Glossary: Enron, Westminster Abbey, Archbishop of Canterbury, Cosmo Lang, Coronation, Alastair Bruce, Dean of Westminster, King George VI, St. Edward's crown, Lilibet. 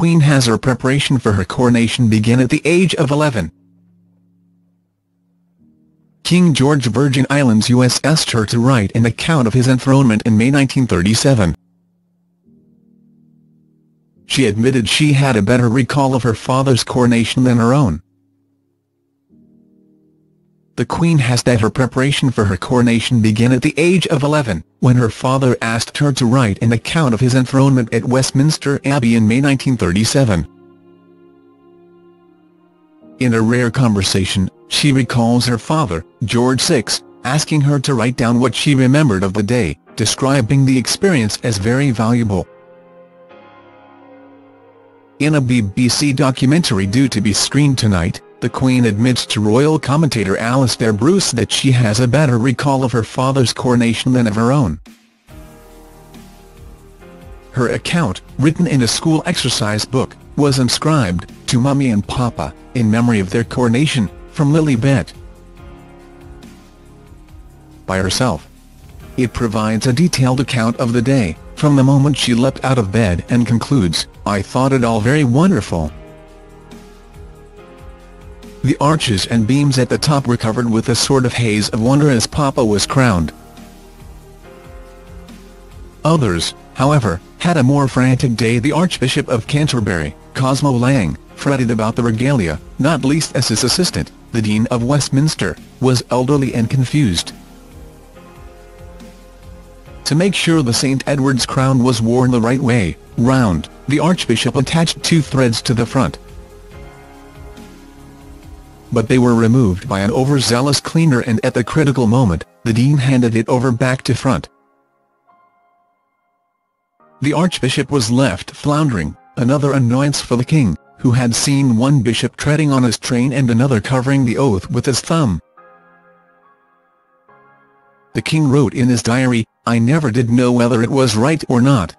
Queen has her preparation for her coronation begin at the age of 11. King George Virgin Islands U.S. asked her to write an account of his enthronement in May 1937. She admitted she had a better recall of her father's coronation than her own. The Queen has that her preparation for her coronation began at the age of 11, when her father asked her to write an account of his enthronement at Westminster Abbey in May 1937. In a rare conversation, she recalls her father, George VI, asking her to write down what she remembered of the day, describing the experience as very valuable. In a BBC documentary due to be screened tonight, the Queen admits to royal commentator Alastair Bruce that she has a better recall of her father's coronation than of her own. Her account, written in a school exercise book, was inscribed, "To Mummy and Papa, in memory of their coronation, from Lilibet," by herself. It provides a detailed account of the day, from the moment she leapt out of bed, and concludes, "I thought it all very wonderful. The arches and beams at the top were covered with a sort of haze of wonder as Papa was crowned." Others, however, had a more frantic day. The Archbishop of Canterbury, Cosmo Lang, fretted about the regalia, not least as his assistant, the Dean of Westminster, was elderly and confused. To make sure the St. Edward's crown was worn the right way round, the Archbishop attached two threads to the front, but they were removed by an overzealous cleaner, and at the critical moment, the Dean handed it over back to front. The Archbishop was left floundering, another annoyance for the King, who had seen one bishop treading on his train and another covering the oath with his thumb. The King wrote in his diary, "I never did know whether it was right or not.